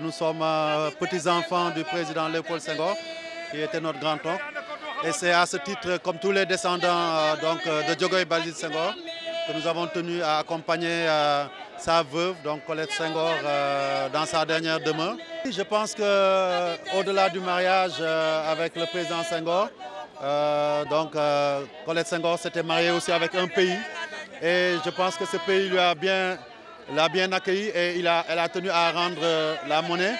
Nous sommes petits-enfants du président Léopold Senghor, qui était notre grand-oncle. Et c'est à ce titre, comme tous les descendants de Djogoï-Basile Senghor, que nous avons tenu à accompagner sa veuve, donc Colette Senghor, dans sa dernière demeure. Je pense qu'au-delà du mariage avec le président Senghor, Colette Senghor s'était mariée aussi avec un pays. Et je pense que ce pays lui a bien... Elle a bien accueilli et elle a tenu à rendre la monnaie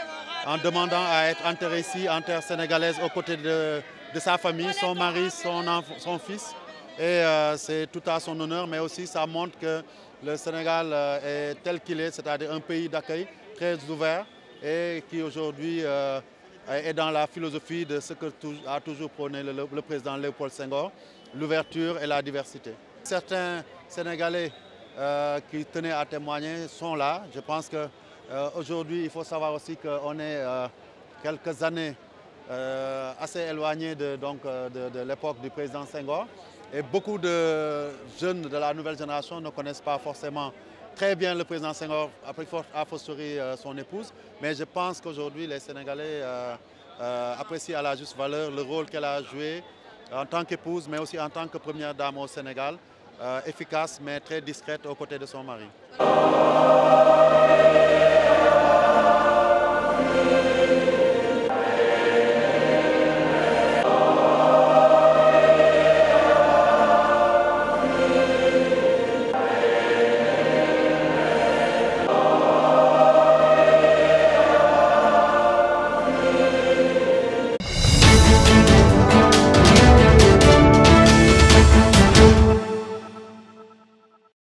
en demandant à être enterrée ici, en terre sénégalaise, aux côtés de sa famille, son mari, son fils. Et c'est tout à son honneur, mais aussi ça montre que le Sénégal est tel qu'il est, c'est-à-dire un pays d'accueil très ouvert et qui aujourd'hui est dans la philosophie de ce que a toujours prôné le président Léopold Senghor, l'ouverture et la diversité. Certains Sénégalais qui tenaient à témoigner sont là. Je pense qu'aujourd'hui, il faut savoir aussi qu'on est quelques années assez éloignées de l'époque du président Senghor. Et beaucoup de jeunes de la nouvelle génération ne connaissent pas forcément très bien le président Senghor, a fortiori son épouse. Mais je pense qu'aujourd'hui, les Sénégalais apprécient à la juste valeur le rôle qu'elle a joué en tant qu'épouse, mais aussi en tant que première dame au Sénégal. Efficace mais très discrète aux côtés de son mari.